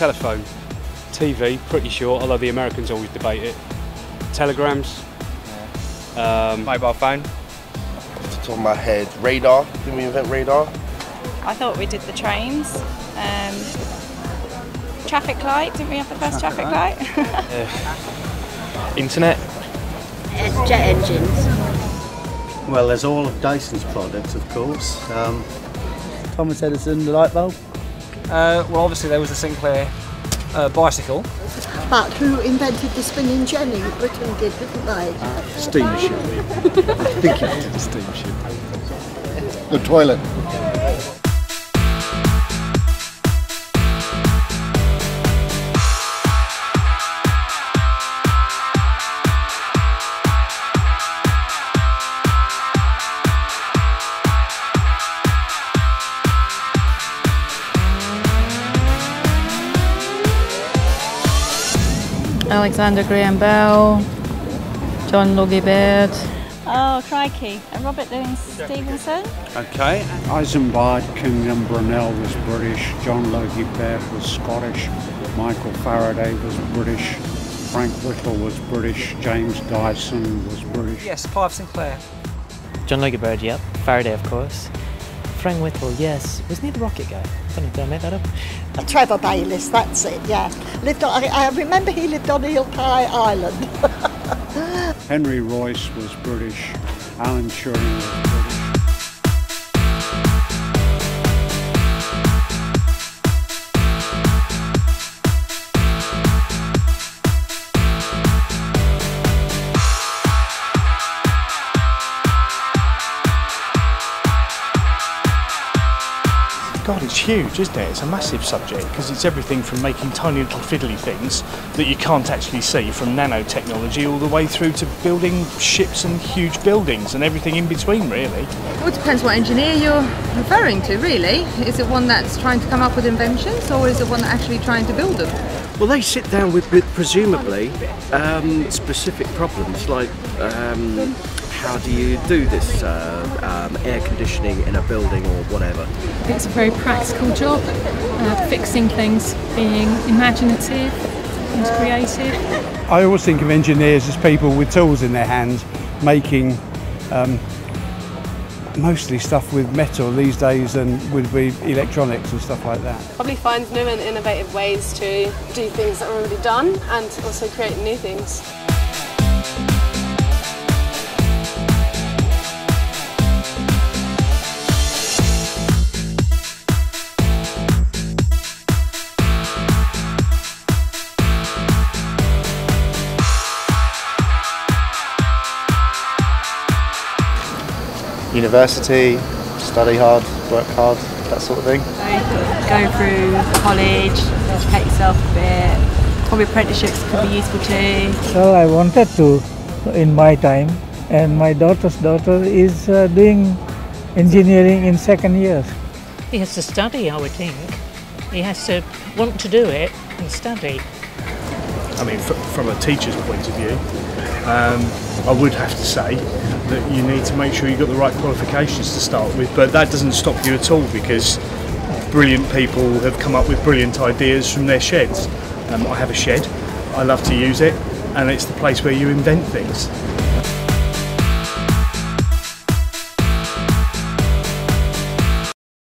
telephone, TV, pretty sure, although the Americans always debate it, telegrams, yeah. Mobile phone. Off the top of my head, radar. Didn't we invent radar? I thought we did the trains. Traffic light, didn't we have the first traffic light? Yeah. Internet. Jet engines. Well, there's all of Dyson's products, of course. Thomas Edison, the light bulb. Well, obviously there was the Sinclair bicycle. But who invented the spinning jenny? Britain did, didn't they? Steamship. I think it was the steamship. The toilet. Alexander Graham Bell, John Logie Baird. Oh, crikey. And Robert Downing Stevenson. Okay. Isambard Kingdom Brunel was British. John Logie Baird was Scottish. Michael Faraday was British. Frank Whittle was British. James Dyson was British. Yes, Clive Sinclair. John Logie Baird, yep. Faraday, of course. Frank Whittle, yes. Wasn't he the rocket guy? Did I make that up? Trevor Bayliss, that's it, yeah. Lived on, I remember he lived on Eel Pye Island. Henry Royce was British. Alan Shirley was British. God, it's huge, isn't it? It's a massive subject because it's everything from making tiny little fiddly things that you can't actually see, from nanotechnology all the way through to building ships and huge buildings and everything in between, really. Well, it depends what engineer you're referring to, really. Is it one that's trying to come up with inventions, or is it one that's actually trying to build them? Well, they sit down with presumably specific problems like how do you do this air conditioning in a building or whatever? It's a very practical job, fixing things, being imaginative and creative. I always think of engineers as people with tools in their hands, making mostly stuff with metal these days and would be electronics and stuff like that. Probably find new and innovative ways to do things that are already done and also create new things. University, study hard, work hard, that sort of thing. Go through college, educate yourself a bit. Probably apprenticeships could be useful too. So I wanted to in my time, and my daughter's daughter is doing engineering in second year. He has to study, I would think. He has to want to do it and study. I mean, from a teacher's point of view, I would have to say that you need to make sure you've got the right qualifications to start with, but that doesn't stop you at all because brilliant people have come up with brilliant ideas from their sheds. I have a shed, I love to use it, and it's the place where you invent things.